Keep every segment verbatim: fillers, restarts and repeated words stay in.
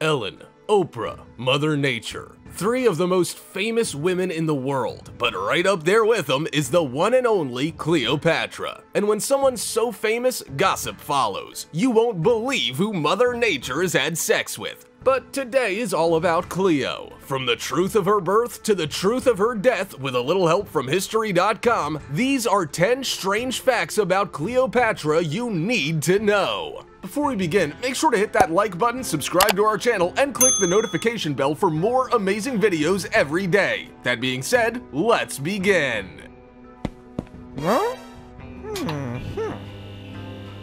Ellen, Oprah, Mother Nature. Three of the most famous women in the world, but right up there with them is the one and only Cleopatra. And when someone's so famous, gossip follows. You won't believe who Mother Nature has had sex with. But today is all about Cleo. From the truth of her birth to the truth of her death, with a little help from History dot com, these are ten strange facts about Cleopatra you need to know. Before we begin, make sure to hit that like button, subscribe to our channel, and click the notification bell for more amazing videos every day. That being said, let's begin. Huh? Hmm.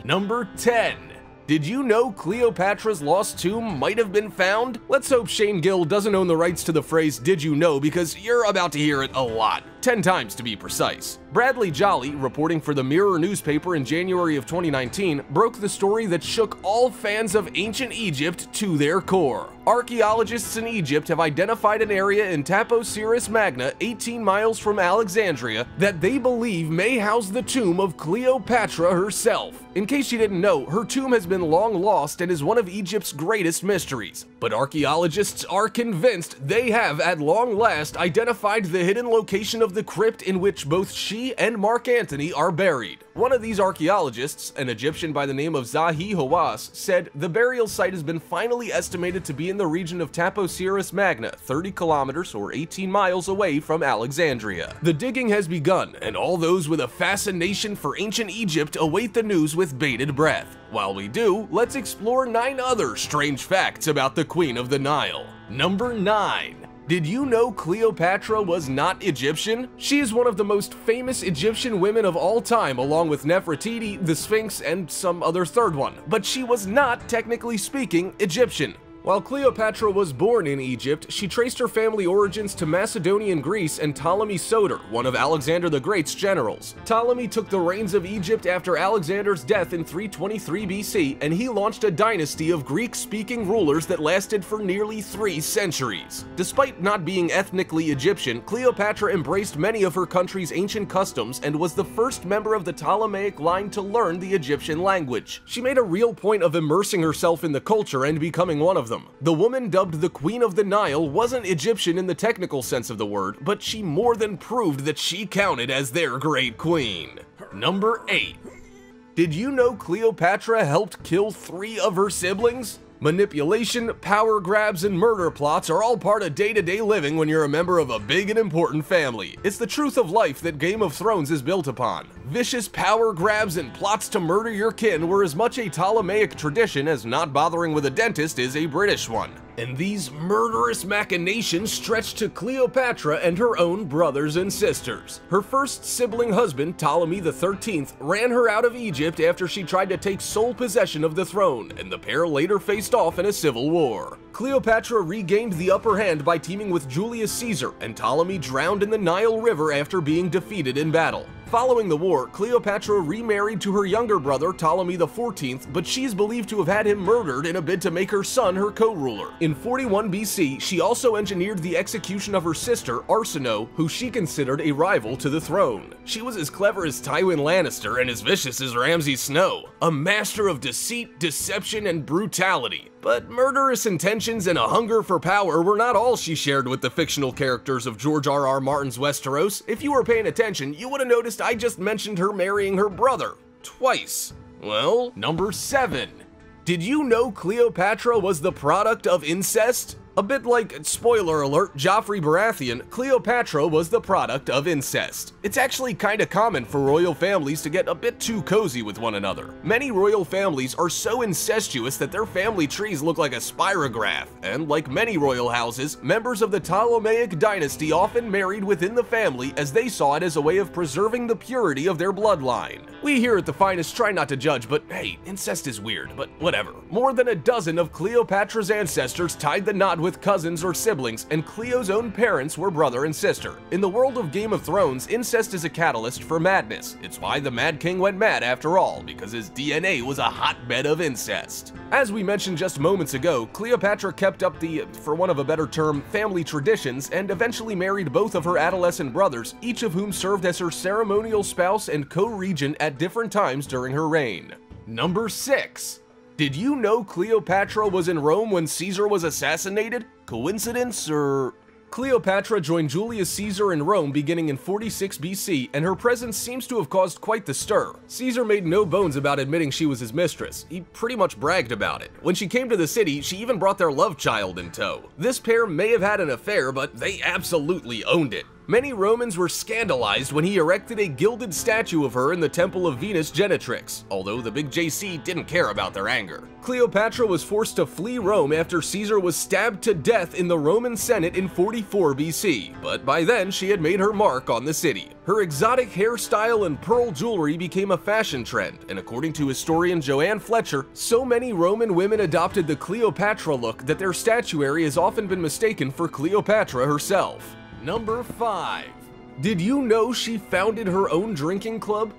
Number ten. Did you know Cleopatra's lost tomb might have been found? Let's hope Shane Gill doesn't own the rights to the phrase "did you know" because you're about to hear it a lot. Ten times to be precise. Bradley Jolly, reporting for the Mirror newspaper in January of twenty nineteen, broke the story that shook all fans of ancient Egypt to their core. Archaeologists in Egypt have identified an area in Taposiris Magna, eighteen miles from Alexandria, that they believe may house the tomb of Cleopatra herself. In case you didn't know, her tomb has been long lost and is one of Egypt's greatest mysteries. But archaeologists are convinced they have, at long last, identified the hidden location of the crypt in which both she and Mark Antony are buried. One of these archaeologists, an Egyptian by the name of Zahi Hawass, said the burial site has been finally estimated to be in the region of Taposiris Magna, thirty kilometers or eighteen miles away from Alexandria. The digging has begun, and all those with a fascination for ancient Egypt await the news with bated breath. While we do, let's explore nine other strange facts about the Queen of the Nile. Number nine. Did you know Cleopatra was not Egyptian? She is one of the most famous Egyptian women of all time, along with Nefertiti, the Sphinx, and some other third one, but she was not, technically speaking, Egyptian. While Cleopatra was born in Egypt, she traced her family origins to Macedonian Greece and Ptolemy Soter, one of Alexander the Great's generals. Ptolemy took the reins of Egypt after Alexander's death in three twenty-three B C, and he launched a dynasty of Greek-speaking rulers that lasted for nearly three centuries. Despite not being ethnically Egyptian, Cleopatra embraced many of her country's ancient customs and was the first member of the Ptolemaic line to learn the Egyptian language. She made a real point of immersing herself in the culture and becoming one of them. The woman dubbed the Queen of the Nile wasn't Egyptian in the technical sense of the word, but she more than proved that she counted as their great queen. Number eight. Did you know Cleopatra helped kill three of her siblings? Manipulation, power grabs, and murder plots are all part of day-to-day living when you're a member of a big and important family. It's the truth of life that Game of Thrones is built upon. Vicious power grabs and plots to murder your kin were as much a Ptolemaic tradition as not bothering with a dentist is a British one. And these murderous machinations stretched to Cleopatra and her own brothers and sisters. Her first sibling husband, Ptolemy the thirteenth, ran her out of Egypt after she tried to take sole possession of the throne, and the pair later faced off in a civil war. Cleopatra regained the upper hand by teaming with Julius Caesar, and Ptolemy drowned in the Nile River after being defeated in battle. Following the war, Cleopatra remarried to her younger brother, Ptolemy the fourteenth, but she is believed to have had him murdered in a bid to make her son her co-ruler. In forty-one B C, she also engineered the execution of her sister, Arsinoe, who she considered a rival to the throne. She was as clever as Tywin Lannister and as vicious as Ramsay Snow, a master of deceit, deception, and brutality. But murderous intentions and a hunger for power were not all she shared with the fictional characters of George R R Martin's Westeros. If you were paying attention, you would have noticed I just mentioned her marrying her brother. Twice. Well, number seven. Did you know Cleopatra was the product of incest? A bit like, spoiler alert, Joffrey Baratheon, Cleopatra was the product of incest. It's actually kinda common for royal families to get a bit too cozy with one another. Many royal families are so incestuous that their family trees look like a spirograph, and like many royal houses, members of the Ptolemaic dynasty often married within the family as they saw it as a way of preserving the purity of their bloodline. We here at The Finest try not to judge, but hey, incest is weird, but whatever. More than a dozen of Cleopatra's ancestors tied the knot with with cousins or siblings, and Cleo's own parents were brother and sister. In the world of Game of Thrones, incest is a catalyst for madness. It's why the Mad King went mad after all, because his D N A was a hotbed of incest. As we mentioned just moments ago, Cleopatra kept up the, for want of a better term, family traditions, and eventually married both of her adolescent brothers, each of whom served as her ceremonial spouse and co-regent at different times during her reign. Number six. Did you know Cleopatra was in Rome when Caesar was assassinated? Coincidence or... Cleopatra joined Julius Caesar in Rome beginning in forty-six B C, and her presence seems to have caused quite the stir. Caesar made no bones about admitting she was his mistress. He pretty much bragged about it. When she came to the city, she even brought their love child in tow. This pair may have had an affair, but they absolutely owned it. Many Romans were scandalized when he erected a gilded statue of her in the temple of Venus Genetrix, although the big J C didn't care about their anger. Cleopatra was forced to flee Rome after Caesar was stabbed to death in the Roman Senate in forty-four B C, but by then she had made her mark on the city. Her exotic hairstyle and pearl jewelry became a fashion trend, and according to historian Joanne Fletcher, so many Roman women adopted the Cleopatra look that their statuary has often been mistaken for Cleopatra herself. Number five. Did you know she founded her own drinking club?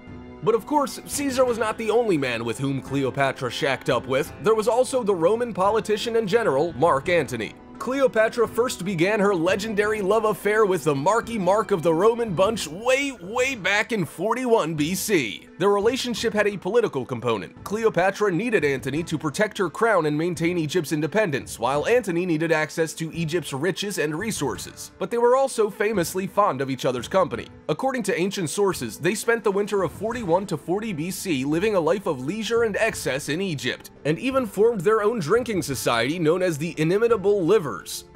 But of course, Caesar was not the only man with whom Cleopatra shacked up with. There was also the Roman politician and general, Mark Antony. Cleopatra first began her legendary love affair with the Marky Mark of the Roman bunch way, way back in forty-one B C. Their relationship had a political component. Cleopatra needed Antony to protect her crown and maintain Egypt's independence, while Antony needed access to Egypt's riches and resources. But they were also famously fond of each other's company. According to ancient sources, they spent the winter of forty-one to forty B C living a life of leisure and excess in Egypt, and even formed their own drinking society known as the Inimitable Livers.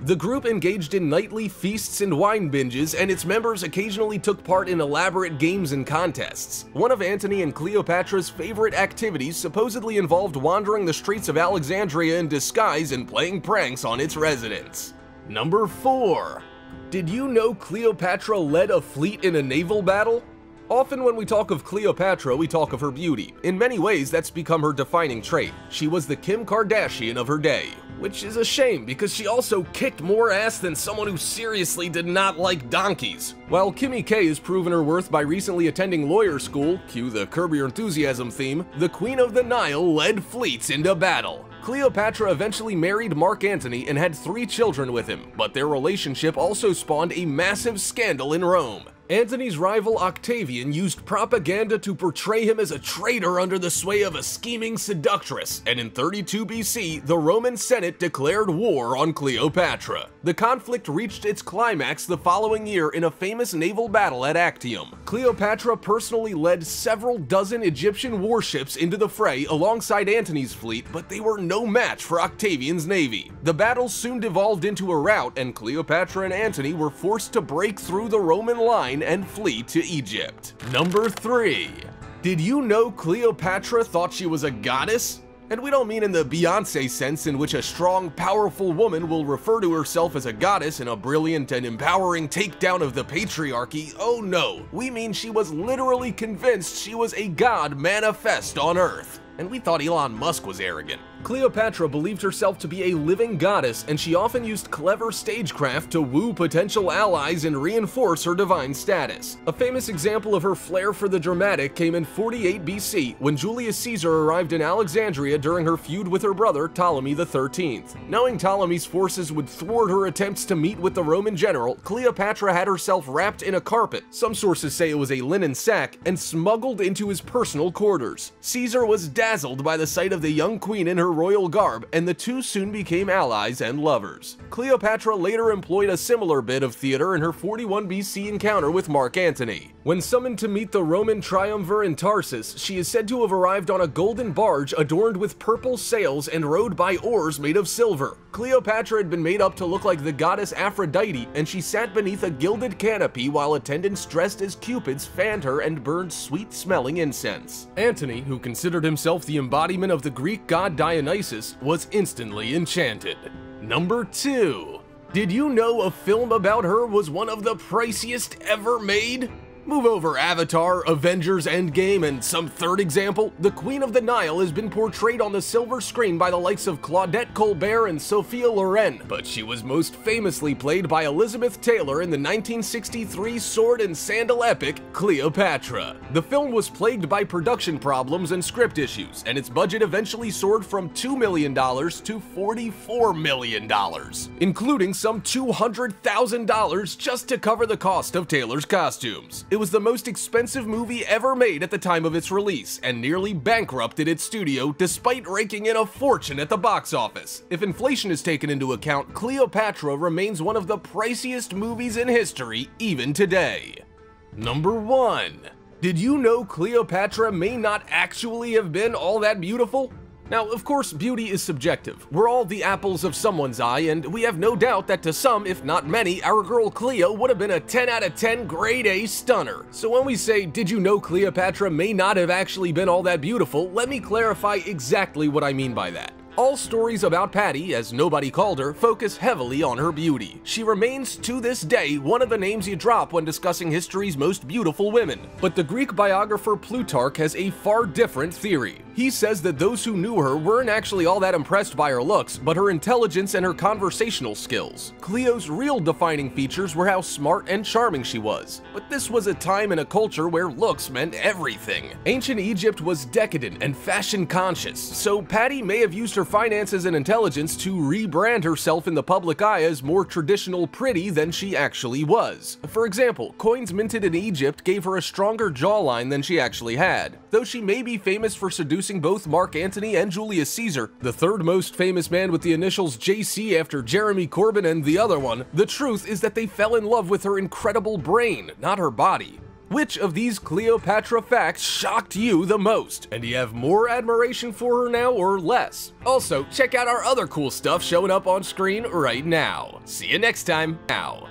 The group engaged in nightly feasts and wine binges, and its members occasionally took part in elaborate games and contests. One of Antony and Cleopatra's favorite activities supposedly involved wandering the streets of Alexandria in disguise and playing pranks on its residents. Number four. Did you know Cleopatra led a fleet in a naval battle? Often when we talk of Cleopatra, we talk of her beauty. In many ways, that's become her defining trait. She was the Kim Kardashian of her day, which is a shame because she also kicked more ass than someone who seriously did not like donkeys. While Kimmy K has proven her worth by recently attending lawyer school, cue the Curb Your Enthusiasm theme, the Queen of the Nile led fleets into battle. Cleopatra eventually married Mark Antony and had three children with him, but their relationship also spawned a massive scandal in Rome. Antony's rival Octavian used propaganda to portray him as a traitor under the sway of a scheming seductress, and in thirty-two B C, the Roman Senate declared war on Cleopatra. The conflict reached its climax the following year in a famous naval battle at Actium. Cleopatra personally led several dozen Egyptian warships into the fray alongside Antony's fleet, but they were no match for Octavian's navy. The battle soon devolved into a rout, and Cleopatra and Antony were forced to break through the Roman line and flee to Egypt. Number three. Did you know Cleopatra thought she was a goddess? And we don't mean in the Beyoncé sense in which a strong, powerful woman will refer to herself as a goddess in a brilliant and empowering takedown of the patriarchy. Oh no, we mean she was literally convinced she was a god manifest on Earth. And we thought Elon Musk was arrogant. Cleopatra believed herself to be a living goddess, and she often used clever stagecraft to woo potential allies and reinforce her divine status. A famous example of her flair for the dramatic came in forty-eight B C, when Julius Caesar arrived in Alexandria during her feud with her brother, Ptolemy the thirteenth. Knowing Ptolemy's forces would thwart her attempts to meet with the Roman general, Cleopatra had herself wrapped in a carpet, some sources say it was a linen sack, and smuggled into his personal quarters. Caesar was dazzled by the sight of the young queen in her royal garb, and the two soon became allies and lovers. Cleopatra later employed a similar bit of theater in her forty-one B C encounter with Mark Antony. When summoned to meet the Roman triumvir in Tarsus, she is said to have arrived on a golden barge adorned with purple sails and rowed by oars made of silver. Cleopatra had been made up to look like the goddess Aphrodite, and she sat beneath a gilded canopy while attendants dressed as cupids fanned her and burned sweet-smelling incense. Antony, who considered himself the embodiment of the Greek god Dionysus, Dionysus was instantly enchanted. Number two. Did you know a film about her was one of the priciest ever made? Move over Avatar, Avengers: Endgame, and some third example, the Queen of the Nile has been portrayed on the silver screen by the likes of Claudette Colbert and Sophia Loren, but she was most famously played by Elizabeth Taylor in the nineteen sixty-three sword and sandal epic, Cleopatra. The film was plagued by production problems and script issues, and its budget eventually soared from two million dollars to forty-four million dollars, including some two hundred thousand dollars just to cover the cost of Taylor's costumes. It was the most expensive movie ever made at the time of its release, and nearly bankrupted its studio despite raking in a fortune at the box office. If inflation is taken into account, Cleopatra remains one of the priciest movies in history, even today. Number one. Did you know Cleopatra may not actually have been all that beautiful? Now, of course, beauty is subjective. We're all the apples of someone's eye, and we have no doubt that to some, if not many, our girl Cleo would have been a ten out of ten grade A stunner. So when we say, did you know Cleopatra may not have actually been all that beautiful, let me clarify exactly what I mean by that. All stories about Patty, as nobody called her, focus heavily on her beauty. She remains, to this day, one of the names you drop when discussing history's most beautiful women. But the Greek biographer Plutarch has a far different theory. He says that those who knew her weren't actually all that impressed by her looks, but her intelligence and her conversational skills. Cleo's real defining features were how smart and charming she was. But this was a time and a culture where looks meant everything. Ancient Egypt was decadent and fashion conscious, so Patty may have used her finances and intelligence to rebrand herself in the public eye as more traditional pretty than she actually was. For example, coins minted in Egypt gave her a stronger jawline than she actually had. Though she may be famous for seducing both Mark Antony and Julius Caesar, the third most famous man with the initials J C after Jeremy Corbyn and the other one, the truth is that they fell in love with her incredible brain, not her body. Which of these Cleopatra facts shocked you the most? And do you have more admiration for her now or less? Also, check out our other cool stuff showing up on screen right now. See you next time. Now.